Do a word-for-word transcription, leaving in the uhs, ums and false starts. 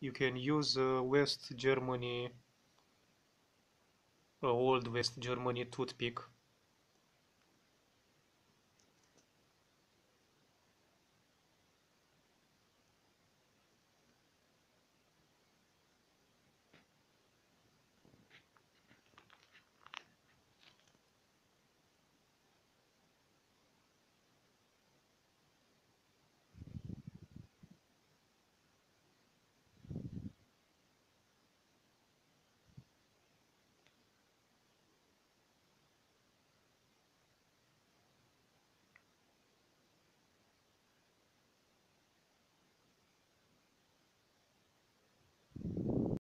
you can use uh, West Germany, uh, old West Germany toothpick